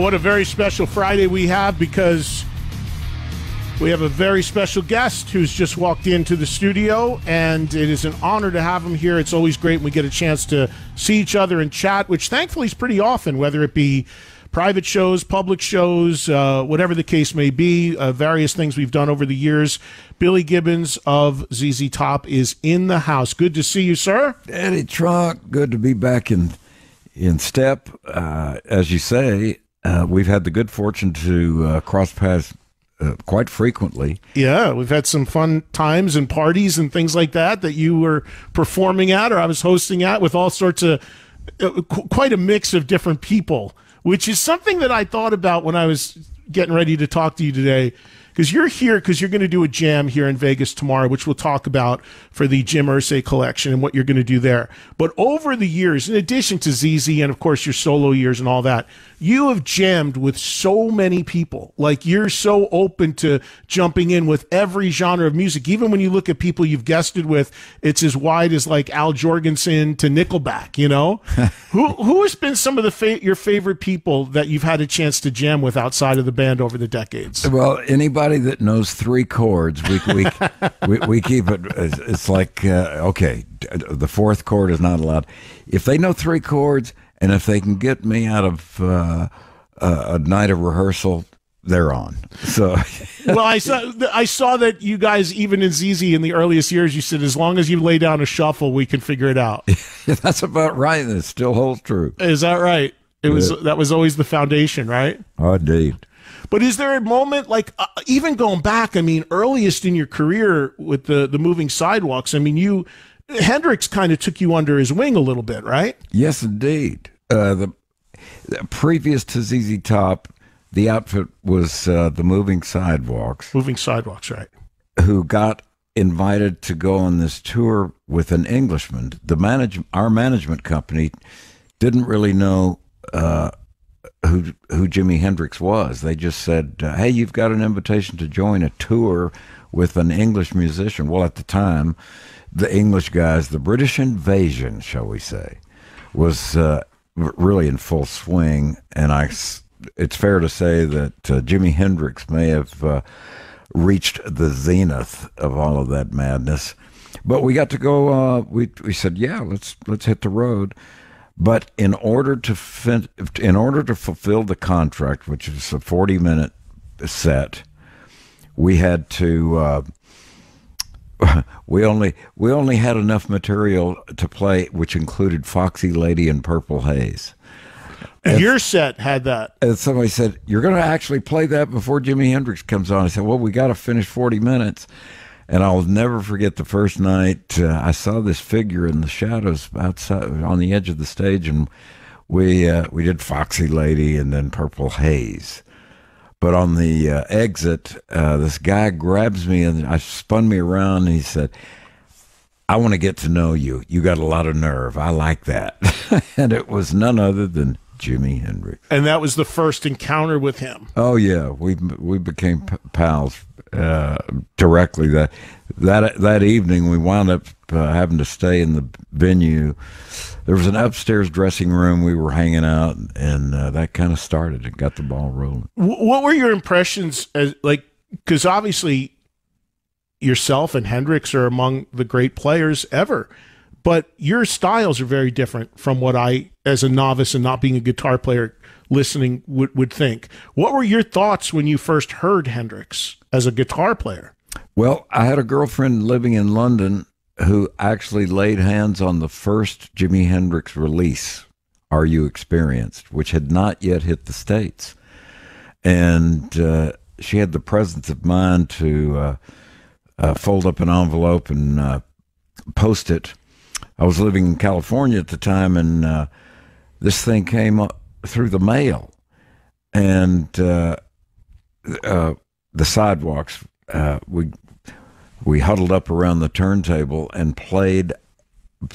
what a very special Friday we have, because we have a very special guest who's just walked into the studio, and it is an honor to have him here. It's always great when we get a chance to see each other and chat, which thankfully is pretty often, whether it be private shows, public shows, whatever the case may be, various things we've done over the years. Billy Gibbons of ZZ Top is in the house. Good to see you, sir. Eddie Trunk, good to be back in step. As you say, we've had the good fortune to cross paths quite frequently. Yeah, we've had some fun times and parties and things like that that you were performing at, or I was hosting at, with all sorts of quite a mix of different people, which is something that I thought about when I was getting ready to talk to you today, because you're here because you're going to do a jam here in Vegas tomorrow, which we'll talk about, for the Jim Irsay collection and what you're going to do there. But over the years, in addition to ZZ and, of course, your solo years and all that, you have jammed with so many people. Like, you're so open to jumping in with every genre of music. Even when you look at people you've guested with, it's as wide as, like, Al Jorgensen to Nickelback, you know? Who has been some of the your favorite people that you've had a chance to jam with outside of the band over the decades? Well, anybody that knows three chords, we keep it. It's like, okay, the fourth chord is not allowed. If they know three chords, and if they can get me out of a night of rehearsal, they're on. So, well, I saw that you guys, even in ZZ in the earliest years, you said, as long as you lay down a shuffle, we can figure it out. That's about right. It still holds true. Is that right? That was always the foundation, right? Oh, indeed. But is there a moment, like, even going back, I mean, earliest in your career with the Moving Sidewalks, I mean, Hendrix kind of took you under his wing a little bit, right? Yes, indeed. The previous to ZZ Top, the outfit was the Moving Sidewalks. Moving Sidewalks, right. Who got invited to go on this tour with an Englishman. Our management company didn't really know who Jimi Hendrix was. They just said, hey, you've got an invitation to join a tour with an English musician. Well, at the time, the English guys, the British invasion, shall we say, was really in full swing. And it's fair to say that Jimi Hendrix may have reached the zenith of all of that madness. But we got to go, we said, yeah, let's hit the road. But in order to fulfill the contract, which is a 40-minute set, we had to we only had enough material to play, which included "Foxy Lady" and "Purple Haze." And your set had that. And somebody said, "You're going to actually play that before Jimi Hendrix comes on." I said, "Well, we got to finish 40 minutes." And I'll never forget the first night. I saw this figure in the shadows outside on the edge of the stage, and we did "Foxy Lady" and then "Purple Haze." But on the exit, this guy grabs me and spun me around, and he said, "I want to get to know you. You got a lot of nerve. I like that." And it was none other than Jimi Hendrix. And that was the first encounter with him. Oh yeah, we became pals directly. That evening, we wound up having to stay in the venue. There was an upstairs dressing room. We were hanging out, and that kind of started. It got the ball rolling. What were your impressions, as, like, because obviously yourself and Hendrix are among the great players ever, but your styles are very different from what I, as a novice and not being a guitar player listening, would think. What were your thoughts when you first heard Hendrix as a guitar player? Well, I had a girlfriend living in London who actually laid hands on the first Jimi Hendrix release, Are You Experienced?, which had not yet hit the States. And she had the presence of mind to fold up an envelope and post it. I was living in California at the time, and this thing came up through the mail, and the Sidewalks, we huddled up around the turntable and played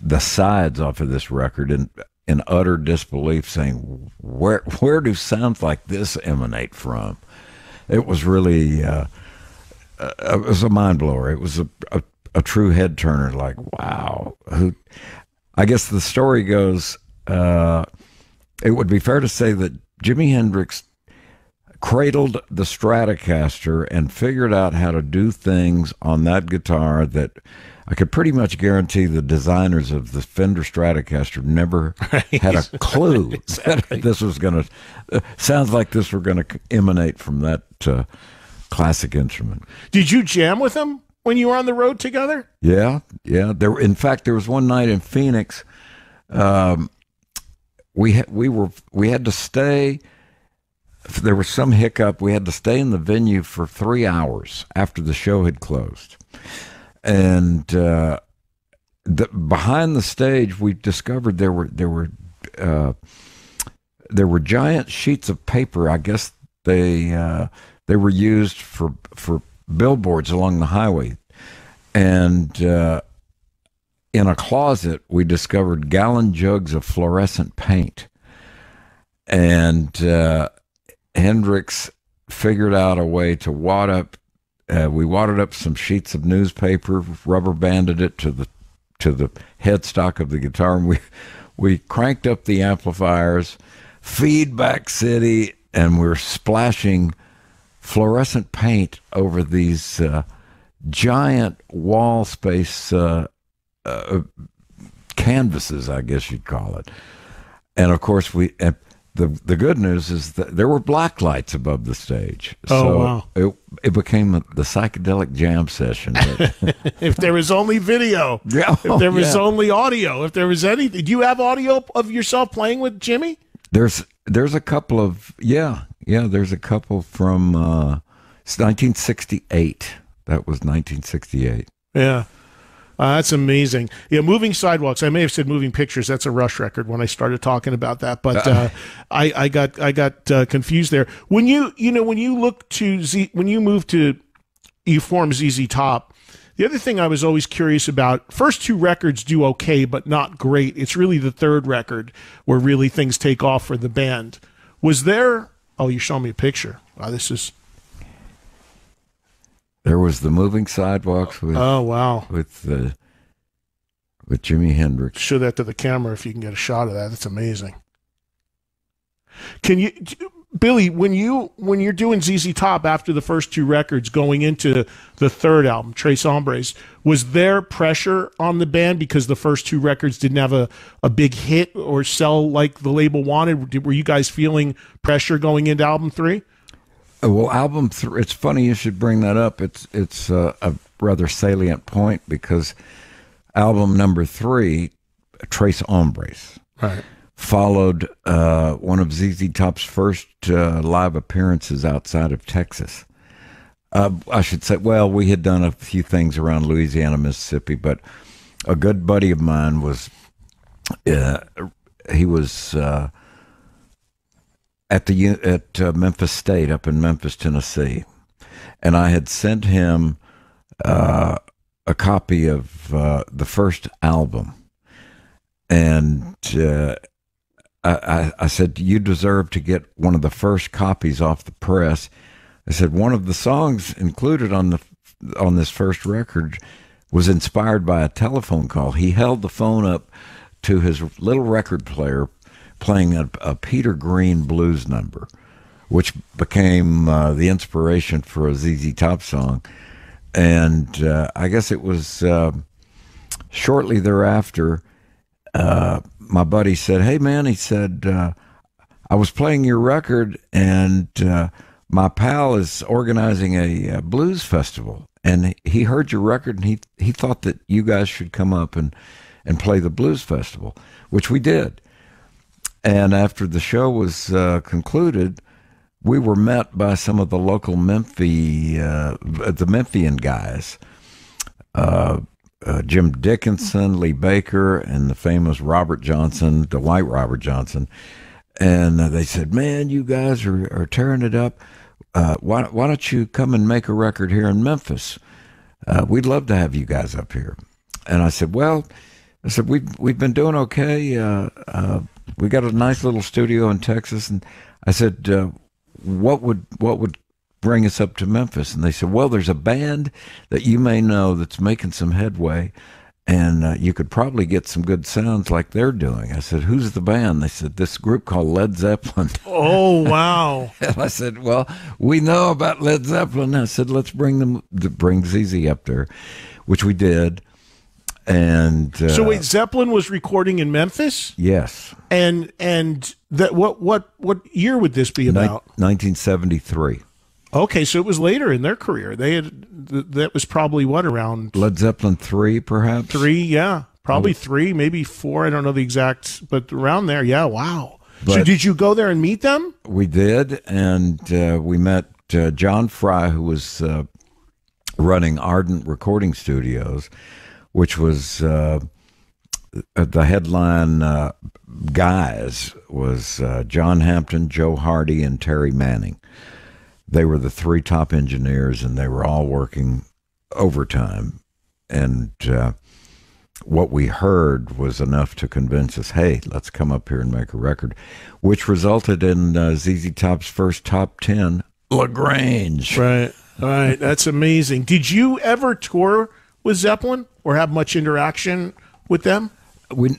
the sides off of this record in utter disbelief, saying, where do sounds like this emanate from? It was really it was a mind blower. It was a true head turner. Like, wow. I guess the story goes, it would be fair to say that Jimi Hendrix cradled the Stratocaster and figured out how to do things on that guitar that I could pretty much guarantee the designers of the Fender Stratocaster never had a clue that this was going to, sounds like this were going to emanate from that classic instrument. Did you jam with them when you were on the road together? Yeah, yeah. In fact, there was one night in Phoenix, we had to stay. There was some hiccup. We had to stay in the venue for 3 hours after the show had closed. And behind the stage, we discovered there were giant sheets of paper. I guess they were used for billboards along the highway. And in a closet, we discovered gallon jugs of fluorescent paint. And Hendrix figured out a way to wad up. We wadded up some sheets of newspaper, rubber banded it to the headstock of the guitar, and we cranked up the amplifiers, Feedback City, and we were splashing fluorescent paint over these giant wall space canvases, I guess you'd call it. And of course, the good news is that there were black lights above the stage. Oh, so wow. It became the psychedelic jam session. If there was only video, yeah. If there was only audio, if there was anything. Do you have audio of yourself playing with Jimmy? There's a couple of, yeah, there's a couple from 1968. That was 1968. Yeah. That's amazing. Yeah, Moving Sidewalks. I may have said Moving Pictures. That's a Rush record when I started talking about that, but I got confused there. When you form ZZ Top, the other thing I was always curious about, first two records do okay, but not great. It's really the third record where really things take off for the band. Was there? Oh, you showed me a picture. Wow, this is. There was the Moving Sidewalks with with Jimi Hendrix. Show that to the camera if you can get a shot of that. That's amazing. Can you, Billy, when you're doing ZZ Top after the first two records, going into the third album, Tres Hombres, was there pressure on the band because the first two records didn't have a big hit or sell like the label wanted? Were you guys feeling pressure going into album three? Well, album three, it's funny you should bring that up. It's a rather salient point because album number three, Tres Hombres, followed one of ZZ Top's first live appearances outside of Texas. I should say, well, we had done a few things around Louisiana, Mississippi, but a good buddy of mine was, he was... At Memphis State up in Memphis, Tennessee, and I had sent him a copy of the first album, and I said, "You deserve to get one of the first copies off the press." I said, "One of the songs included on this first record was inspired by a telephone call." He held the phone up to his little record player, playing a Peter Green blues number, which became the inspiration for a ZZ Top song. And I guess it was shortly thereafter, my buddy said, "Hey, man," he said, "I was playing your record, and my pal is organizing a blues festival. And he heard your record, and he thought that you guys should come up and play the blues festival," which we did. And after the show was concluded, we were met by some of the local Memphian guys, Jim Dickinson, Lee Baker, and the famous Robert Johnson, Dwight Robert Johnson. And they said, "Man, you guys are tearing it up. Why don't you come and make a record here in Memphis? We'd love to have you guys up here." And I said, "Well," I said, we've been doing okay. We got a nice little studio in Texas," and I said, what would bring us up to Memphis? And they said, "Well, there's a band that you may know that's making some headway, and you could probably get some good sounds like they're doing. I said, who's the band? They said, this group called Led Zeppelin. Oh, wow. And I said, well, we know about Led Zeppelin. I said, let's bring ZZ up there, which we did. And so wait, Zeppelin was recording in Memphis? Yes. And that what year would this be about? 1973. Okay, so it was later in their career. They had that was probably what, around Led Zeppelin 3, perhaps? 3, yeah, probably 3, maybe 4. I don't know the exact, but around there. Yeah, wow. But so did you go there and meet them? We did, and we met John Fry, who was running Ardent Recording Studios, which was the headline guys was John Hampton, Joe Hardy, and Terry Manning. They were the 3 top engineers, and they were all working overtime. And what we heard was enough to convince us, hey, let's come up here and make a record, which resulted in ZZ Top's first top 10, LaGrange. Right, all right, that's amazing. Did you ever tour with Zeppelin or have much interaction with them?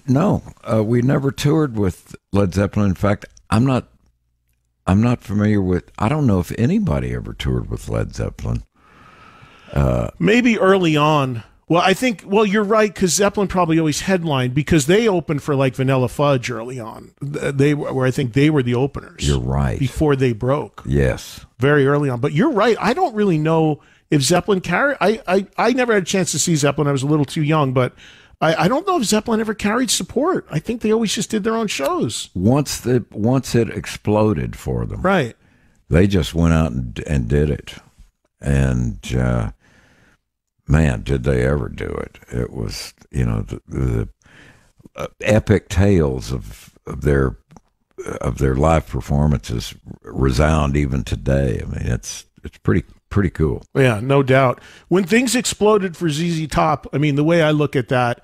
No, we never toured with Led Zeppelin. In fact, I'm not familiar with, I don't know if anybody ever toured with Led Zeppelin. Maybe early on. Well, I think, well, you're right, because Zeppelin probably always headlined, because they opened for like Vanilla Fudge early on. They were, I think they were the openers. You're right. Before they broke. Yes. Very early on. But you're right. I don't really know if Zeppelin carried, I never had a chance to see Zeppelin. I was a little too young, but I don't know if Zeppelin ever carried support. I think they always just did their own shows. Once it exploded for them, right? They just went out and did it. And man, did they ever do it! It was, you know, the epic tales of their live performances resound even today. I mean, it's pretty cool. Yeah, no doubt. When things exploded for ZZ Top, I mean, the way I look at that,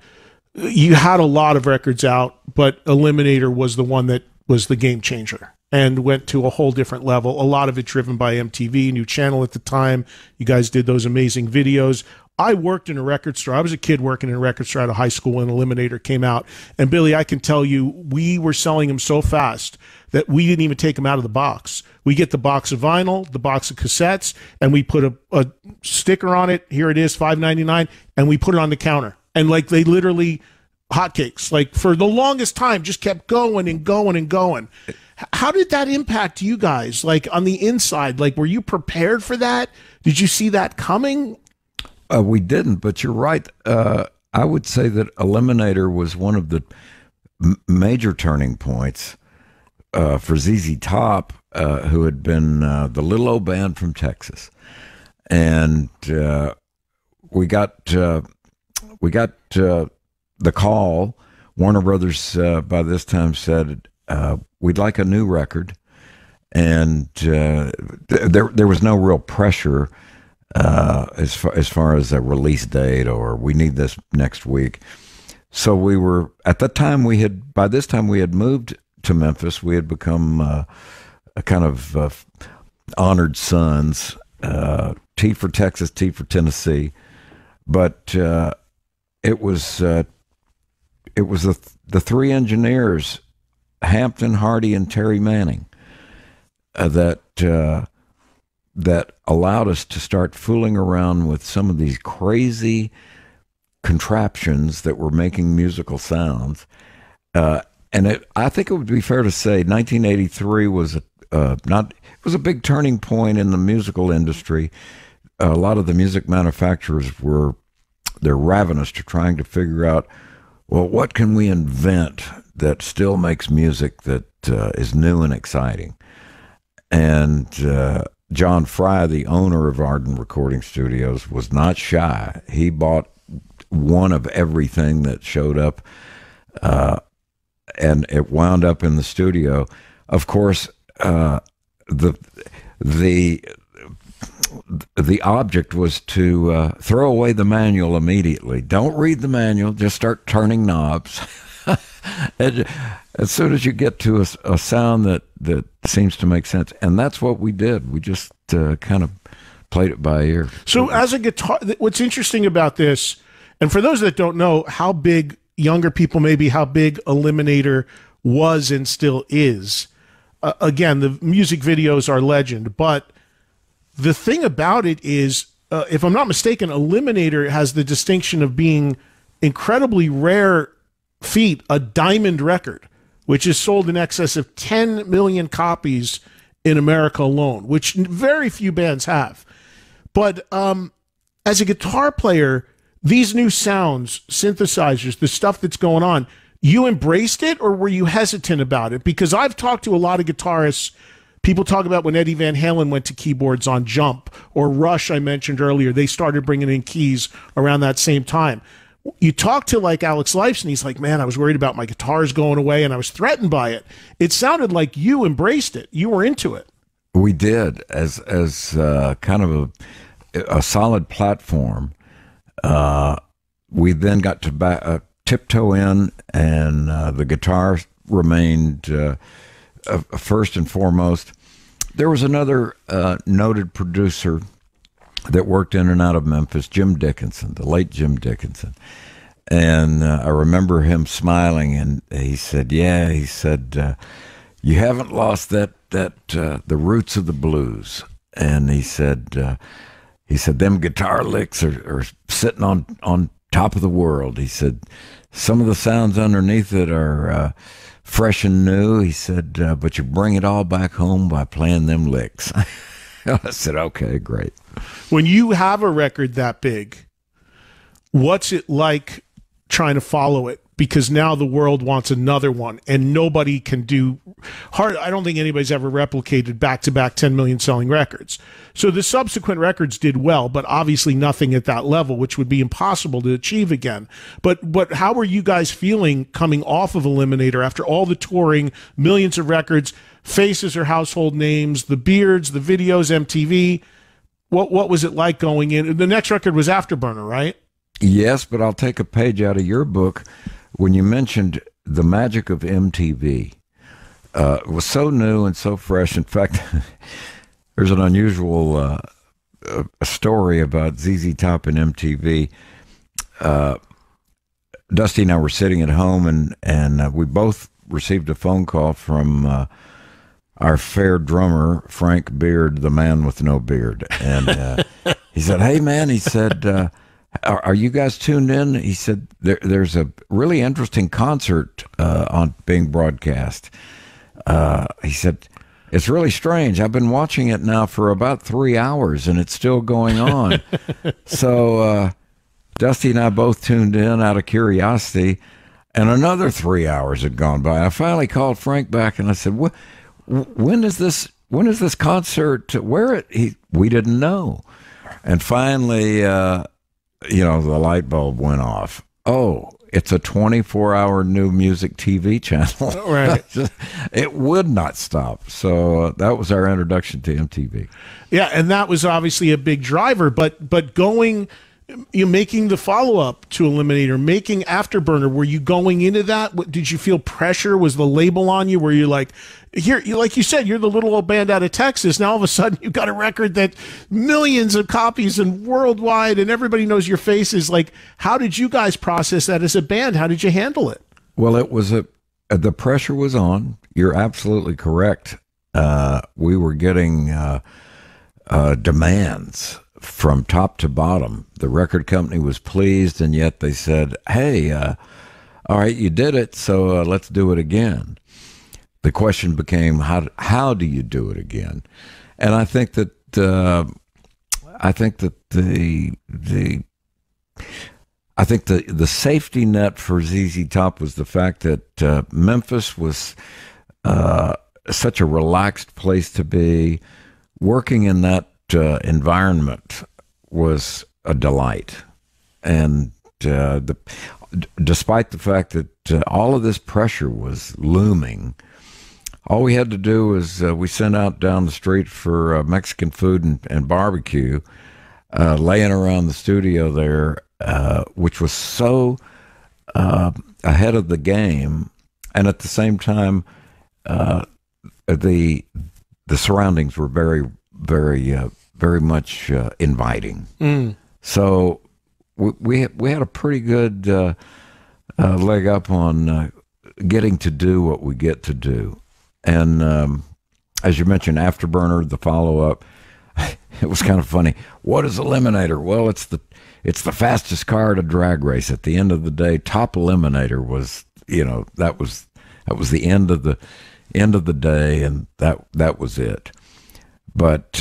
you had a lot of records out, but Eliminator was the one that was the game changer and went to a whole different level. A lot of it driven by MTV, new channel at the time. You guys did those amazing videos. I worked in a record store. I was a kid working in a record store out of high school when Eliminator came out. And Billy, I can tell you, we were selling them so fast that we didn't even take them out of the box. We get the box of vinyl, the box of cassettes, and we put a sticker on it. Here it is, $5.99, and we put it on the counter. And like they literally, hotcakes, like for the longest time, just kept going and going and going. How did that impact you guys? Like on the inside, like were you prepared for that? Did you see that coming? We didn't, but you're right. I would say that Eliminator was one of the major turning points for ZZ Top, who had been the little old band from Texas. And we got the call. Warner Brothers by this time said, we'd like a new record. And there was no real pressure as far as a release date or we need this next week. So we were, at that time we had, by this time we had moved to Memphis. We had become a kind of honored sons, T for Texas, T for Tennessee. But it was the 3 engineers, Hampton, Hardy, and Terry Manning, that allowed us to start fooling around with some of these crazy contraptions that were making musical sounds. I think it would be fair to say 1983 was a big turning point in the musical industry. A lot of the music manufacturers they're ravenous to trying to figure out, well, what can we invent that still makes music that is new and exciting? And John Fry, the owner of Ardent Recording Studios, was not shy. He bought one of everything that showed up, and it wound up in the studio. Of course, the object was to throw away the manual immediately. Don't read the manual. Just start turning knobs. And as soon as you get to a sound that seems to make sense. And that's what we did. We just kind of played it by ear. So as a guitar, what's interesting about this, And for those that don't know how big younger people, maybe how big Eliminator was and still is, again, the music videos are legend. But the thing about it is, if I'm not mistaken, Eliminator has the distinction of being incredibly rare feat, a diamond record, which is sold in excess of 10 million copies in America alone, which very few bands have. But as a guitar player, these new sounds, synthesizers, the stuff that's going on, you embraced it or were you hesitant about it? Because I've talked to a lot of guitarists. People talk about when Eddie Van Halen went to keyboards on Jump, or Rush, I mentioned earlier. They started bringing in keys around that same time. You talk to like Alex Lifeson, he's like, man, I was worried about my guitars going away and I was threatened by it. It sounded like you embraced it. You were into it. We did, as kind of a solid platform. We then got to tiptoe in, and the guitar remained first and foremost. There was another noted producer that worked in and out of Memphis, Jim Dickinson, the late Jim Dickinson. And I remember him smiling, and he said, yeah, he said, you haven't lost the roots of the blues. And he said, them guitar licks are sitting on top of the world. He said, some of the sounds underneath it are fresh and new. He said, but you bring it all back home by playing them licks. I said, okay, great. When you have a record that big, what's it like trying to follow it? Because now the world wants another one, and nobody can do hard. I don't think anybody's ever replicated back-to-back 10 million selling records. So the subsequent records did well, but obviously nothing at that level, which would be impossible to achieve again. But how were you guys feeling coming off of Eliminator after all the touring, millions of records, faces or household names, the Beards, the videos, MTV? What was it like going in? The next record was Afterburner, right? Yes, but I'll take a page out of your book. When you mentioned the magic of MTV, it was so new and so fresh. In fact, there's an unusual story about ZZ Top and MTV. Dusty and I were sitting at home, and we both received a phone call from our fair drummer, Frank Beard, the man with no beard. And he said, hey, man, he said... are you guys tuned in? He said, there's a really interesting concert on being broadcast. He said, it's really strange. I've been watching it now for about 3 hours, and it's still going on. So Dusty and I both tuned in out of curiosity, and another 3 hours had gone by. I finally called Frank back, and I said, when is this concert? Where it? We didn't know. And finally... you know, the light bulb went off. Oh, it's a 24-hour new music TV channel. Right. It would not stop. So that was our introduction to MTV. Yeah, and that was obviously a big driver. But going, you know, making the follow-up to Eliminator, making Afterburner, were you going into that? Did you feel pressure? Was the label on you? Were you like, here, like you said, you're the little old band out of Texas. Now all of a sudden you've got a record that millions of copies and worldwide, and everybody knows your faces. Like, how did you guys process that as a band? How did you handle it? Well, it was the pressure was on. You're absolutely correct. We were getting demands from top to bottom. The record company was pleased, and yet they said, hey, all right, you did it, so let's do it again. The question became, how do you do it again? And I think that the safety net for ZZ Top was the fact that Memphis was such a relaxed place to be. Working in that environment was a delight, and despite the fact that all of this pressure was looming. All we had to do was we sent out down the street for Mexican food and barbecue, laying around the studio there, which was so ahead of the game. And at the same time, the surroundings were very, very, very much inviting. Mm. So we had a pretty good leg up on getting to do what we get to do. And as you mentioned, Afterburner, the follow-up, it was kind of funny. What is Eliminator? Well, it's the fastest car at a drag race. At the end of the day, Top Eliminator was, you know, that was the end of the day, and that was it. But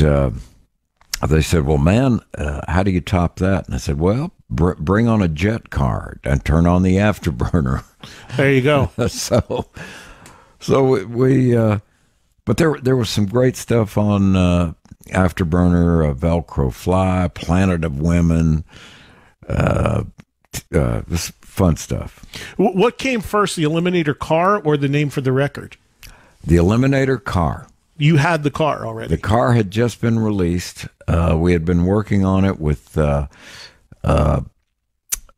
they said, well, man, how do you top that? And I said, well, bring on a jet car and turn on the Afterburner. There you go. So we but there was some great stuff on Afterburner, Velcro Fly, Planet of Women, this fun stuff. What came first, the Eliminator car or the name for the record? The Eliminator car. You had the car already. The car had just been released. We had been working on it with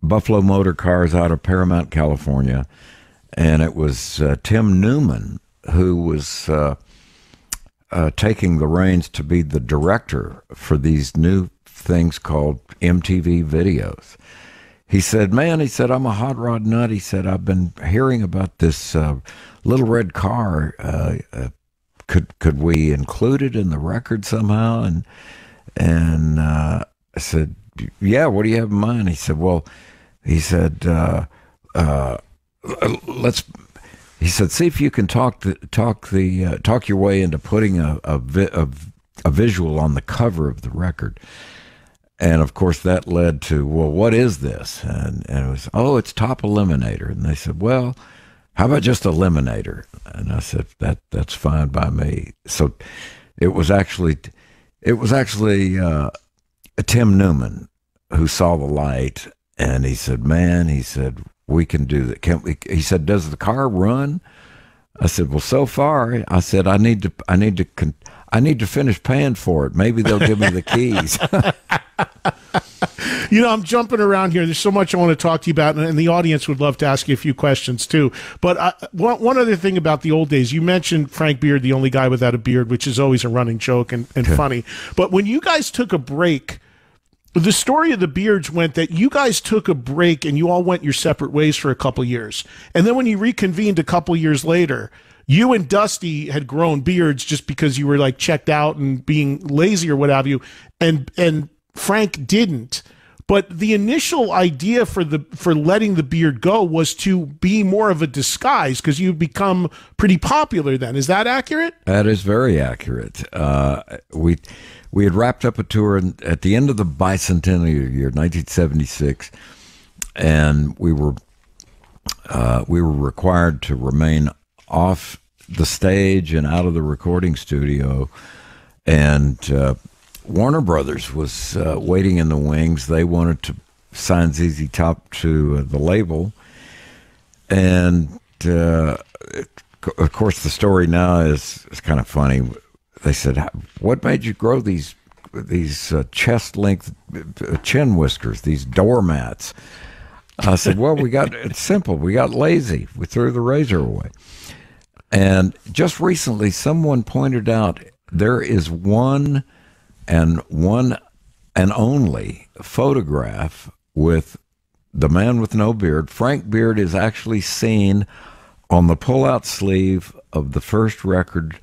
Buffalo Motor Cars out of Paramount, California, and it was Tim Newman who was taking the reins to be the director for these new things called MTV videos. He said, man, he said, I'm a hot rod nut. He said, I've been hearing about this little red car. Could we include it in the record somehow? And I said, yeah, what do you have in mind? He said, well, he said, let's, he said, see if you can talk your way into putting a visual on the cover of the record. And of course that led to, well, what is this? And it was, oh, it's Top Eliminator. And they said, well, how about just Eliminator? And I said, that's fine by me. So it was actually Tim Newman who saw the light, and he said, man, he said, we can do that. Can't we? He said, does the car run? I said, well, so far, I said, I need to finish paying for it. Maybe they'll give me the keys. You know, I'm jumping around here. There's so much I want to talk to you about, and the audience would love to ask you a few questions too. But one other thing about the old days, you mentioned Frank Beard, the only guy without a beard, which is always a running joke and funny. But when you guys took a break, the story of the Beards went that you guys took a break and you all went your separate ways for a couple years. And then when you reconvened a couple years later, you and Dusty had grown beards just because you were like checked out and being lazy or what have you, and Frank didn't. But the initial idea for letting the beard go was to be more of a disguise because you'd become pretty popular then. Is that accurate? That is very accurate. We had wrapped up a tour at the end of the bicentennial year, 1976, and we were required to remain off the stage and out of the recording studio, and Warner Brothers was waiting in the wings. They wanted to sign ZZ Top to the label. And, of course, the story now is kind of funny. They said, what made you grow these chest-length chin whiskers, these doormats? I said, well, it's simple. We got lazy. We threw the razor away. And just recently, someone pointed out there is one and only photograph with the man with no beard. Frank Beard is actually seen on the pull-out sleeve of the first record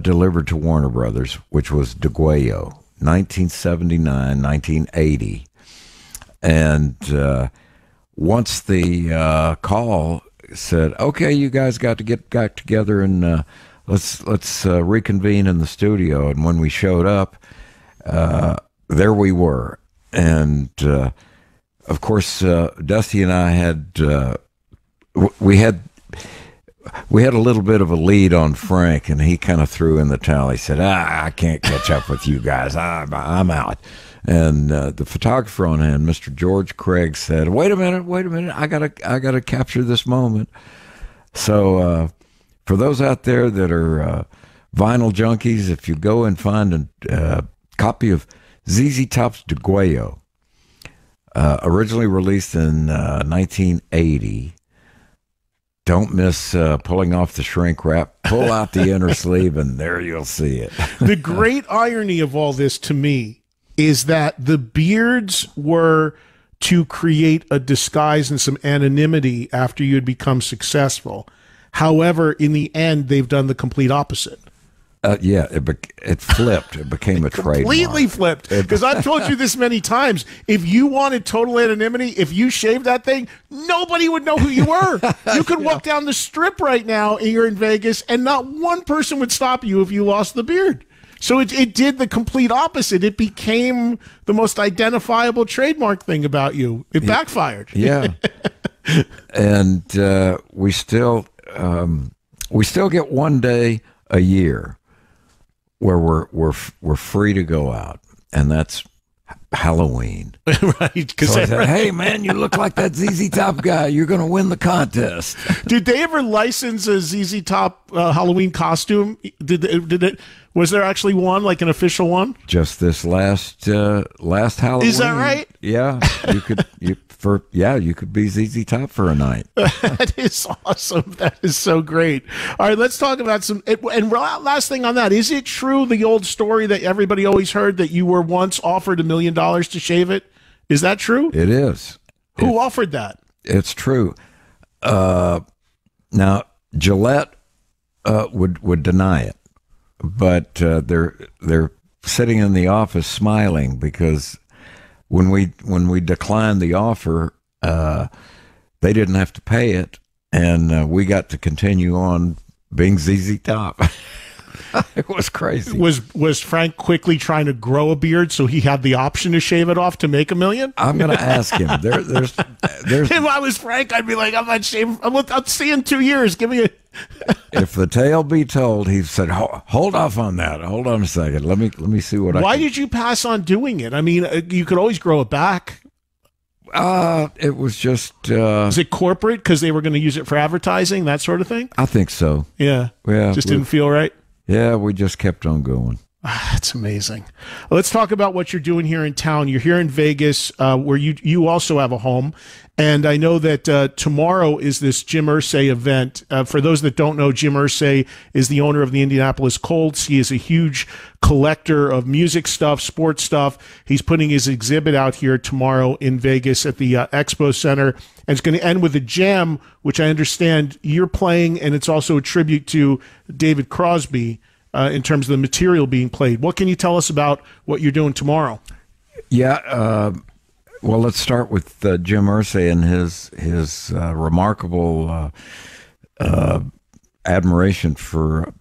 delivered to Warner Brothers, which was Degüello, 1979, 1980. And once the call said, okay, you guys got to get back together and let's reconvene in the studio. And when we showed up, there we were. And of course, Dusty and I had a little bit of a lead on Frank, and he kind of threw in the towel. He said, I can't catch up with you guys. I'm out. And the photographer on hand, Mr. George Craig, said, wait a minute, I gotta capture this moment. So for those out there that are vinyl junkies, if you go and find a copy of ZZ Top's Degüello, originally released in 1980, don't miss pulling off the shrink wrap. Pull out the inner sleeve, and there you'll see it. The great irony of all this to me is that the Beards were to create a disguise and some anonymity after you had become successful. However, in the end, they've done the complete opposite. Yeah, it flipped. It became a trademark. Completely flipped. Because I've told you this many times. If you wanted total anonymity, if you shaved that thing, nobody would know who you were. You could walk down the strip right now and you're in Vegas, and not one person would stop you if you lost the beard. So it did the complete opposite. It became the most identifiable trademark thing about you. It backfired. Yeah. And we still get one day a year where we're free to go out, and that's Halloween. Right. So I said, hey, man, you look like that ZZ Top guy. You're going to win the contest. Did they ever license a ZZ Top Halloween costume? Was there actually one, like an official one? Just this last Halloween. Is that right? Yeah, you could be ZZ Top for a night. That is awesome. That is so great. All right, let's talk about some. And last thing on that, is it true the old story that everybody always heard that you were once offered $1 million to shave it? Is that true? It is. Who offered that? It's true. Now Gillette would deny it. But they're sitting in the office smiling, because when we declined the offer, they didn't have to pay it, and we got to continue on being ZZ Top. It was crazy. Was Frank quickly trying to grow a beard so he had the option to shave it off to make $1 million? I'm going to ask him. There's. If I was Frank, I'd be like, I'm not shaving. I'll see you in 2 years. Give me a. If the tale be told, he said, "Hold off on that. Hold on a second. Let me see what I." Why did you pass on doing it? I mean, you could always grow it back. It was just. Is it corporate because they were going to use it for advertising, that sort of thing? I think so. Yeah. Just didn't feel right. Yeah, we just kept on going. That's amazing. Let's talk about what you're doing here in town. You're here in Vegas, where you also have a home. And I know that tomorrow is this Jim Irsay event. For those that don't know, Jim Irsay is the owner of the Indianapolis Colts. He is a huge collector of music stuff, sports stuff. He's putting his exhibit out here tomorrow in Vegas at the Expo Center. And it's going to end with a jam, which I understand you're playing, and it's also a tribute to David Crosby. In terms of the material being played. What can you tell us about what you're doing tomorrow? Yeah, well, let's start with Jim Irsay and his remarkable admiration for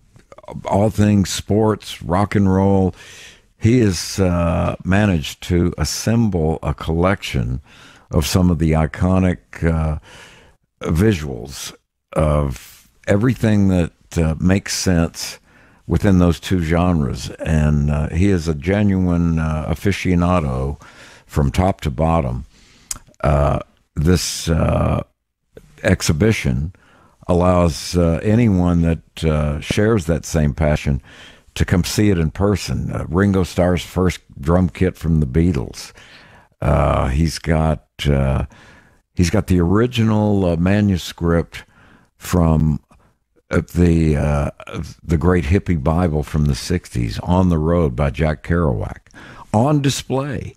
all things sports, rock and roll. He has managed to assemble a collection of some of the iconic visuals of everything that makes sense within those two genres, and he is a genuine aficionado from top to bottom. This exhibition allows anyone that shares that same passion to come see it in person. Ringo Starr's first drum kit from the Beatles. He's got the original manuscript from the great hippie Bible from the 60s, On the Road by Jack Kerouac, on display.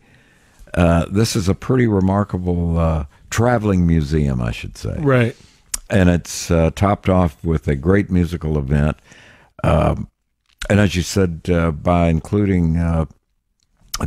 This is a pretty remarkable traveling museum, I should say. Right. And it's topped off with a great musical event. And as you said, by including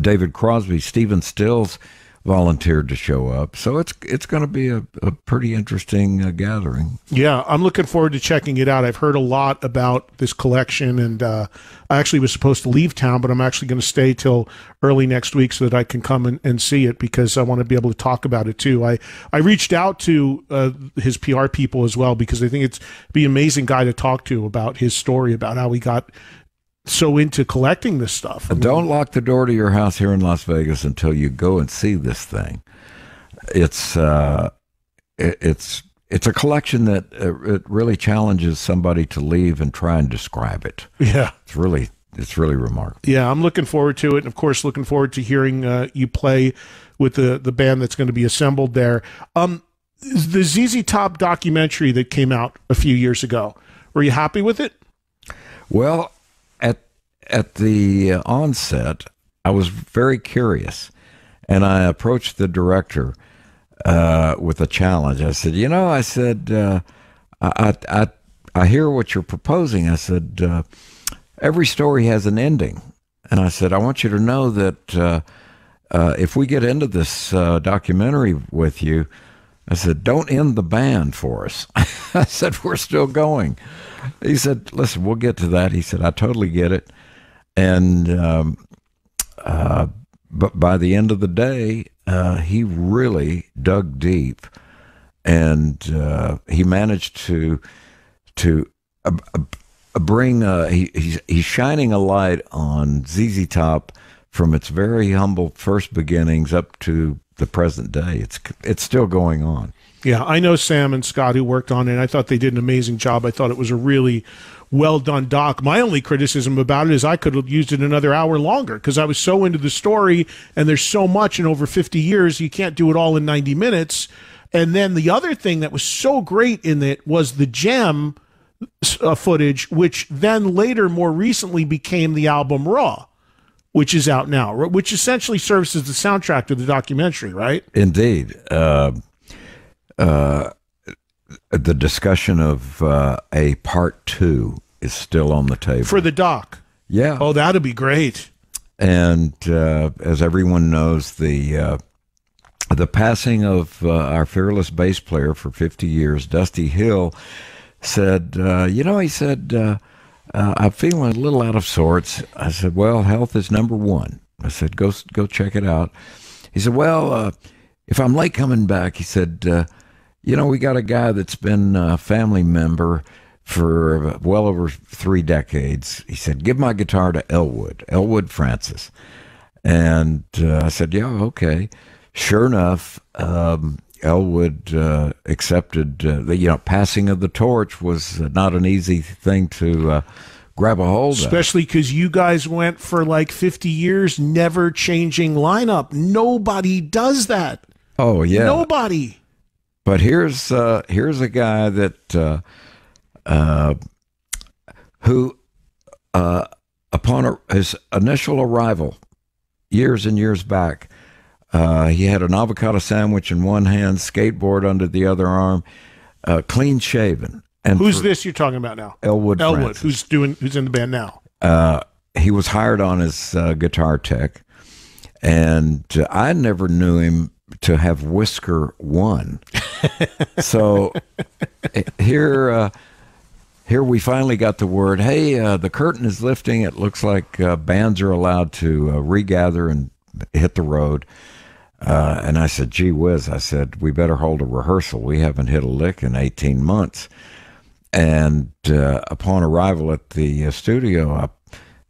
David Crosby, Stephen Stills volunteered to show up, so it's going to be a pretty interesting gathering. Yeah, I'm looking forward to checking it out. I've heard a lot about this collection, and I actually was supposed to leave town, but I'm actually going to stay till early next week so that I can come and see it, because I want to be able to talk about it too. I reached out to his PR people as well, because I think it's be an amazing guy to talk to about his story, about how he got so into collecting this stuff. Don't lock the door to your house here in Las Vegas until you go and see this thing. It's a collection that it really challenges somebody to leave and try and describe it. Yeah, it's really remarkable. Yeah, I'm looking forward to it, and of course looking forward to hearing you play with the band that's going to be assembled there. The ZZ Top documentary that came out a few years ago, were you happy with it? Well, at the onset, I was very curious, and I approached the director with a challenge. I said, you know, I said, I hear what you're proposing. I said, every story has an ending. And I said, I want you to know that if we get into this documentary with you, I said, don't end the band for us. I said, we're still going. He said, listen, we'll get to that. He said, I totally get it. And but by the end of the day, he really dug deep, and he managed to bring, he's shining a light on ZZ Top from its very humble first beginnings up to the present day. It's still going on. Yeah, I know Sam and Scott, who worked on it, and I thought they did an amazing job. I thought it was a really well done doc. My only criticism about it is I could have used it another hour longer, because I was so into the story, and there's so much in over 50 years, you can't do it all in 90 minutes. And then the other thing that was so great in it was the gem footage, which then later, more recently, became the album Raw, which is out now, which essentially serves as the soundtrack to the documentary, right? Indeed. The discussion of a part two is still on the table. For the doc? Yeah. Oh, that'd be great. And as everyone knows, the passing of our fearless bass player for 50 years, Dusty Hill, said, you know, he said, I'm feeling a little out of sorts. I said, well, health is number one. I said, go check it out. He said, well, if I'm late coming back, he said, you know, we got a guy that's been a family member for well over 3 decades. He said, give my guitar to Elwood Francis. And I said, yeah, okay. Sure enough, Elwood accepted the, you know, passing of the torch was not an easy thing to grab a hold of. Especially because you guys went for like 50 years, never changing lineup. Nobody does that. Oh, yeah. Nobody. But here's a guy that who upon his initial arrival years and years back, he had an avocado sandwich in one hand, skateboard under the other arm, clean shaven. And who's this you're talking about now? Elwood Francis, who's in the band now. He was hired on as guitar tech, and I never knew him to have whisker one. So here we finally got the word, hey, the curtain is lifting. It looks like bands are allowed to regather and hit the road. And I said, gee whiz, I said, we better hold a rehearsal. We haven't hit a lick in 18 months. And upon arrival at the studio,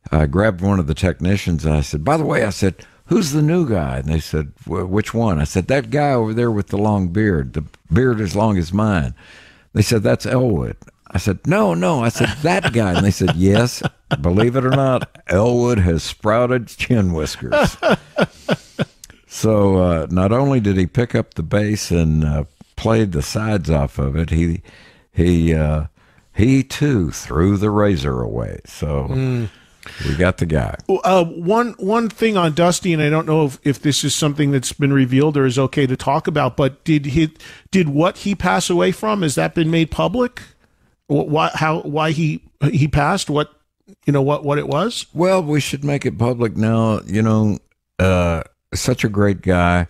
I grabbed one of the technicians, and I said, by the way, I said, who's the new guy? And they said, which one? I said, that guy over there with the long beard, the beard as long as mine. They said, that's Elwood. I said, no. I said, that guy. And they said, yes, believe it or not, Elwood has sprouted chin whiskers. So not only did he pick up the bass and played the sides off of it, he too threw the razor away. So... we got the guy. One thing on Dusty, and I don't know if this is something that's been revealed or is okay to talk about, but did what he pass away from, has that been made public? Why he passed? What it was? Well, we should make it public now. You know, such a great guy.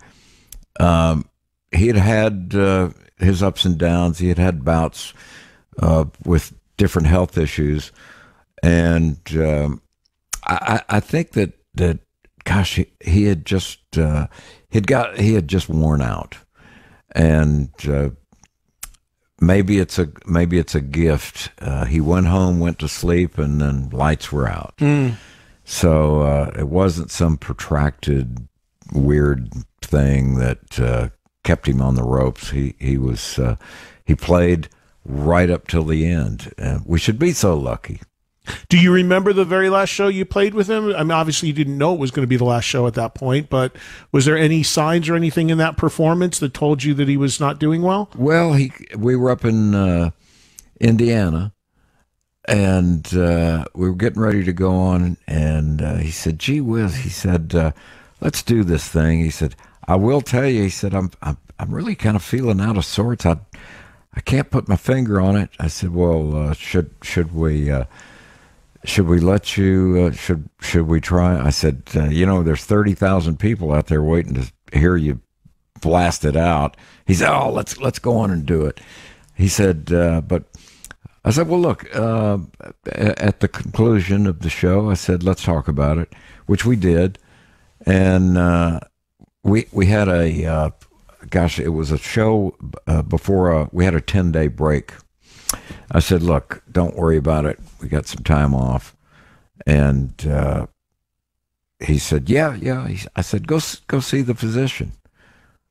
He had had his ups and downs. He had had bouts with different health issues, and I think that gosh, he had just worn out, and maybe it's a gift. He went home, went to sleep, and then lights were out. So it wasn't some protracted weird thing that kept him on the ropes. He played right up till the end. We should be so lucky. Do you remember the very last show you played with him? I mean, obviously you didn't know it was going to be the last show at that point, but was there any signs or anything in that performance that told you that he was not doing well? Well, we were up in Indiana, and we were getting ready to go on, and he said, gee whiz, he said, let's do this thing. He said, I will tell you, he said, I'm I'm really kind of feeling out of sorts. I can't put my finger on it. I said, well, should we let you, should we try? I said, you know, there's 30,000 people out there waiting to hear you blast it out. He said, oh, let's go on and do it. He said, but I said, well, look, at the conclusion of the show, I said, let's talk about it, which we did. And we had a, gosh, it was a show before, we had a 10-day break. I said, look, don't worry about it. We got some time off. And he said, yeah, yeah. I said, go see the physician.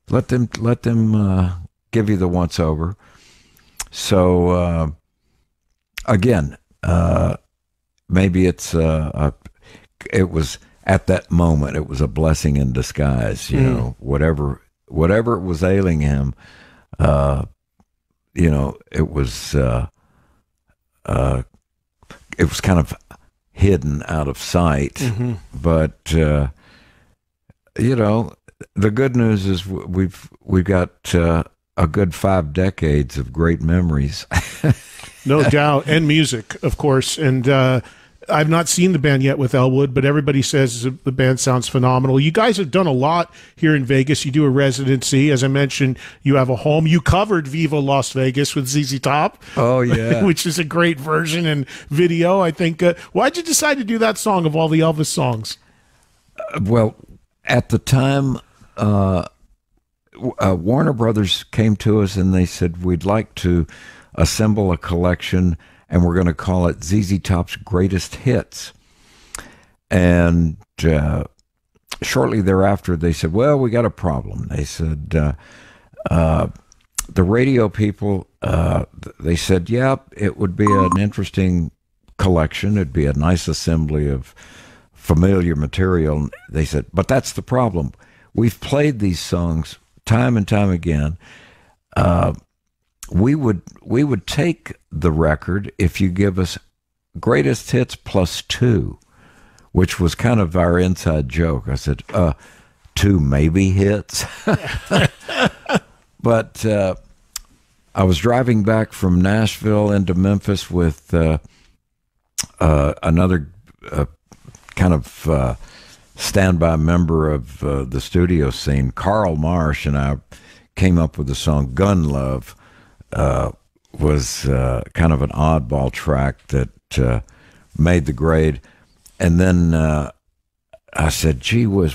Let them give you the once-over. So, again, maybe it's, it was at that moment, it was a blessing in disguise, you know, whatever it was ailing him, you know, it was kind of hidden out of sight, but, you know, the good news is we've got, a good 5 decades of great memories. No doubt. And music, of course. And I've not seen the band yet with Elwood, but everybody says the band sounds phenomenal. You guys have done a lot here in Vegas. You do a residency. As I mentioned, you have a home. You covered Viva Las Vegas with ZZ Top. Oh, yeah. Which is a great version and video, I think. Why'd you decide to do that song of all the Elvis songs? Well, at the time, Warner Brothers came to us and they said, we'd like to assemble a collection, and we're going to call it ZZ Top's Greatest Hits. And shortly thereafter, they said, well, we got a problem. They said, the radio people, they said, yeah, it would be an interesting collection. It'd be a nice assembly of familiar material. They said, but that's the problem. We've played these songs time and time again. We would take the record if you give us greatest hits plus 2, which was kind of our inside joke. I said, 2 maybe hits. But I was driving back from Nashville into Memphis with another kind of standby member of the studio scene, Carl Marsh, and I came up with the song Gun Love. Was kind of an oddball track that made the grade. And then I said, gee whiz,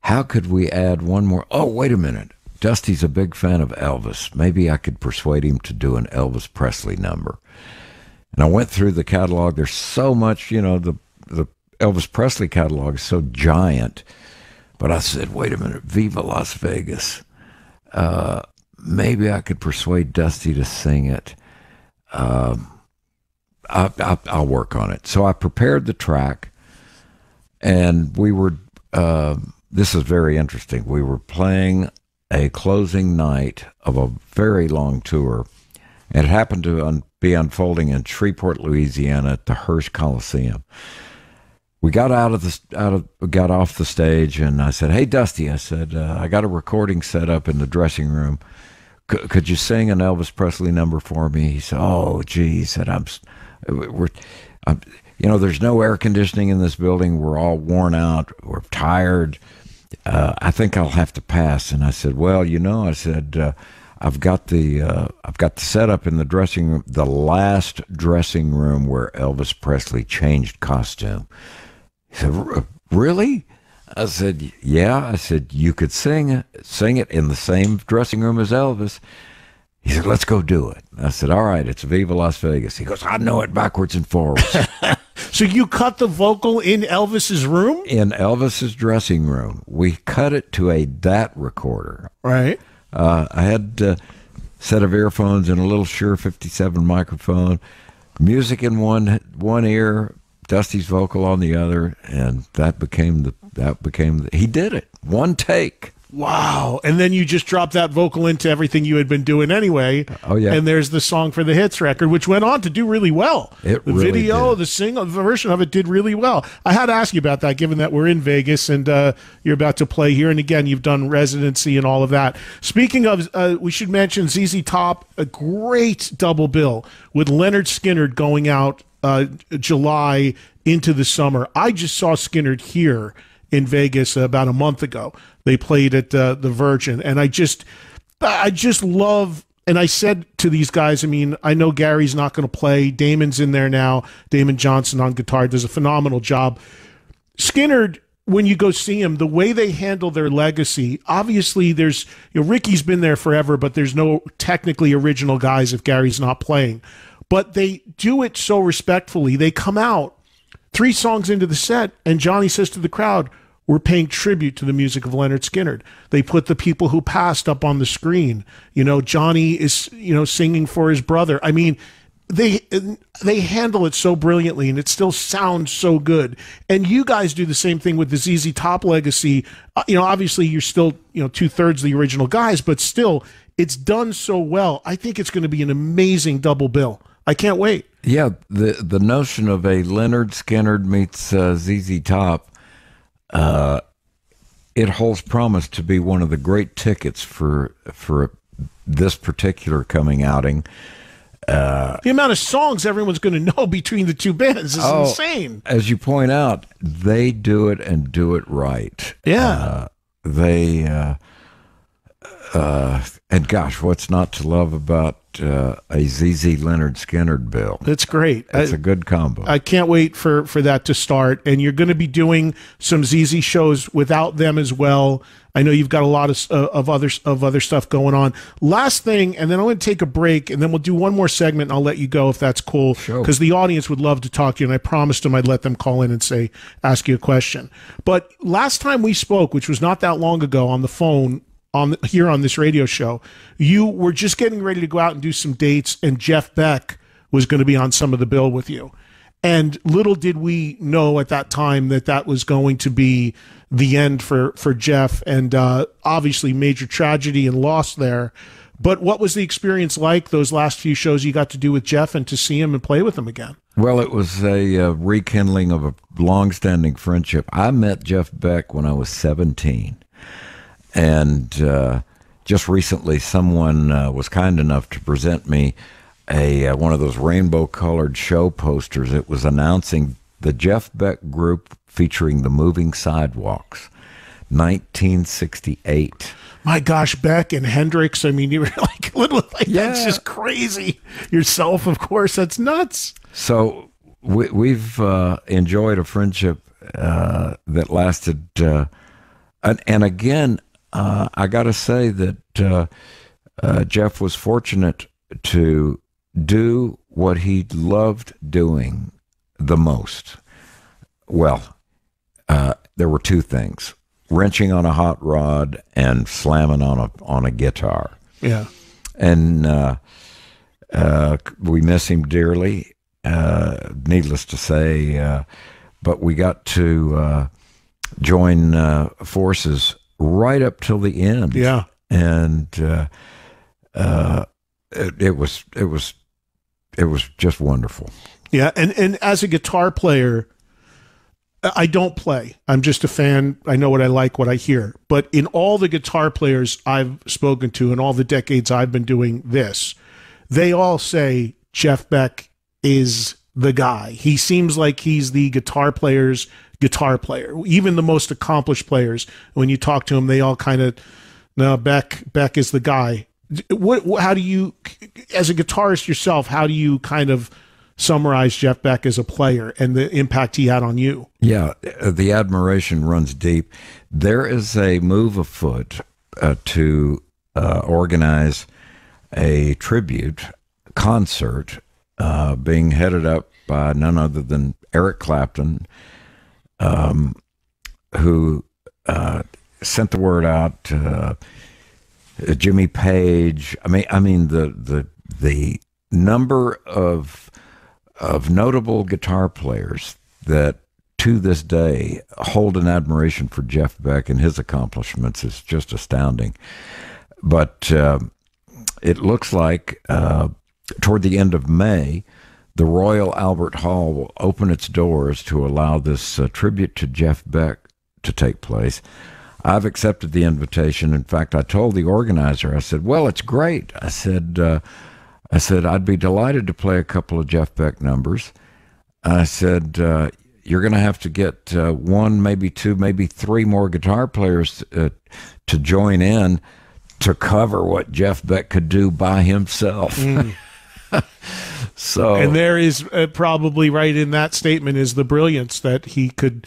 how could we add one more? Oh, wait a minute. Dusty's a big fan of Elvis. Maybe I could persuade him to do an Elvis Presley number. And I went through the catalog. There's so much, you know, the Elvis Presley catalog is so giant. But I said, wait a minute, Viva Las Vegas. Maybe I could persuade Dusty to sing it. I'll work on it. So I prepared the track, and we were, this is very interesting. We were playing a closing night of a very long tour. It happened to be unfolding in Shreveport, Louisiana at the Hearst Coliseum. We got got off the stage, and I said, hey, Dusty, I said, I got a recording set up in the dressing room. Could you sing an Elvis Presley number for me? He said, oh, gee, he said, you know, there's no air conditioning in this building. We're all worn out. We're tired. I think I'll have to pass. And I said, well, you know, I said, I've got the setup in the dressing room, the last dressing room where Elvis Presley changed costume. He said, really? I said, yeah. I said, you could sing it in the same dressing room as Elvis. He said, let's go do it. I said, all right, it's Viva Las Vegas. He goes, I know it backwards and forwards. So you cut the vocal in Elvis's room? In Elvis's dressing room. We cut it to a DAT recorder. Right. I had a set of earphones and a little Shure 57 microphone, music in one ear, Dusty's vocal on the other, and that became he did it. One take. Wow. And then you just dropped that vocal into everything you had been doing anyway. Oh, yeah. And there's the Song for the Hits record, which went on to do really well. The single version of it did really well. I had to ask you about that, given that we're in Vegas and you're about to play here. And again, you've done residency and all of that. Speaking of, we should mention ZZ Top, a great double bill with Lynyrd Skynyrd going out July into the summer. I just saw Skynyrd here in Vegas about a month ago. They played at the Virgin, and I just love, and I said to these guys, I mean, I know Gary's not going to play. Damon's in there now. Damon Johnson on guitar does a phenomenal job. Skynyrd, when you go see him, the way they handle their legacy, obviously there's, you know, Ricky's been there forever, but there's no technically original guys if Gary's not playing. But they do it so respectfully. They come out 3 songs into the set, and Johnny says to the crowd, we're paying tribute to the music of Lynyrd Skynyrd. They put the people who passed up on the screen. You know, Johnny is, you know, singing for his brother. I mean, they handle it so brilliantly, and it still sounds so good. And you guys do the same thing with the ZZ Top legacy. You know, obviously you're still, you know, 2/3 the original guys, but still, it's done so well. I think it's going to be an amazing double bill. I can't wait. Yeah, the notion of a Lynyrd Skynyrd meets ZZ Top, it holds promise to be one of the great tickets for this particular coming outing. The amount of songs everyone's going to know between the two bands is insane. As you point out, they do it and do it right. Yeah. And gosh, what's not to love about a ZZ Lynyrd Skynyrd bill? It's great. It's a good combo. I can't wait for that to start. And you're going to be doing some ZZ shows without them as well. I know you've got a lot of other stuff going on. Last thing, and then I'm going to take a break, and then we'll do one more segment, and I'll let you go if that's cool, because the audience would love to talk to you, and I promised them I'd let them call in and ask you a question. But last time we spoke, which was not that long ago, on the phone, here on this radio show, you were just getting ready to go out and do some dates, and Jeff Beck was going to be on some of the bill with you. And little did we know at that time that was going to be the end for Jeff, and obviously major tragedy and loss there. But what was the experience like, those last few shows you got to do with Jeff and to see him and play with him again? Well, it was a rekindling of a long-standing friendship. I met Jeff Beck when I was 17. And just recently, someone was kind enough to present me one of those rainbow-colored show posters. It was announcing the Jeff Beck Group featuring the Moving Sidewalks, 1968. My gosh, Beck and Hendrix. I mean, you were like, that's just crazy. Yourself, of course, that's nuts. So we've enjoyed a friendship that lasted, and again, I got to say that Jeff was fortunate to do what he loved doing the most. Well, there were two things: wrenching on a hot rod and slamming on a guitar. Yeah, and we miss him dearly, needless to say. But we got to join forces right up till the end. Yeah. And it was just wonderful. Yeah. And as a guitar player, I don't play. I'm just a fan. I know what I like, what I hear. But in all the guitar players I've spoken to in all the decades I've been doing this, they all say Jeff Beck is the guy. He seems like he's the guitar player's guitar player. Even the most accomplished players, when you talk to them, they all kind of, no, Beck is the guy. How do you, as a guitarist yourself, how do you kind of summarize Jeff Beck as a player and the impact he had on you? Yeah, the admiration runs deep. There is a move afoot to organize a tribute concert being headed up by none other than Eric Clapton, who sent the word out. Jimmy Page. I mean, the number of notable guitar players that to this day, hold an admiration for Jeff Beck and his accomplishments. It's just astounding. But it looks like toward the end of May, the Royal Albert Hall will open its doors to allow this tribute to Jeff Beck to take place. I've accepted the invitation. In fact, I told the organizer, I said, well, it's great. I said, I'd be delighted to play a couple of Jeff Beck numbers. I said, you're going to have to get one, maybe two, maybe three more guitar players to join in to cover what Jeff Beck could do by himself. Mm. So, and there is probably right in that statement is the brilliance that he could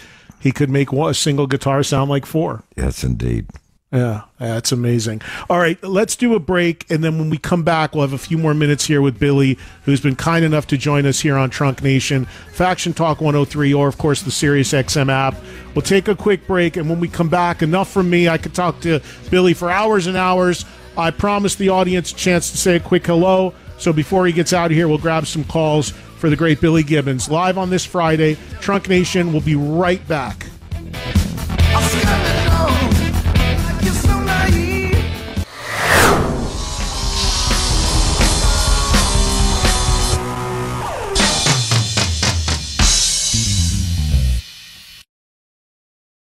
make a single guitar sound like four. Yes, indeed. Yeah, that's amazing. All right, let's do a break, and then when we come back, we'll have a few more minutes here with Billy, who's been kind enough to join us here on Trunk Nation, Faction Talk 103, or, of course, the Sirius XM app. We'll take a quick break, and when we come back, enough from me. I could talk to Billy for hours and hours. I promised the audience a chance to say a quick hello, so before he gets out of here, we'll grab some calls for the great Billy Gibbons. Live on this Friday, Trunk Nation will be right back.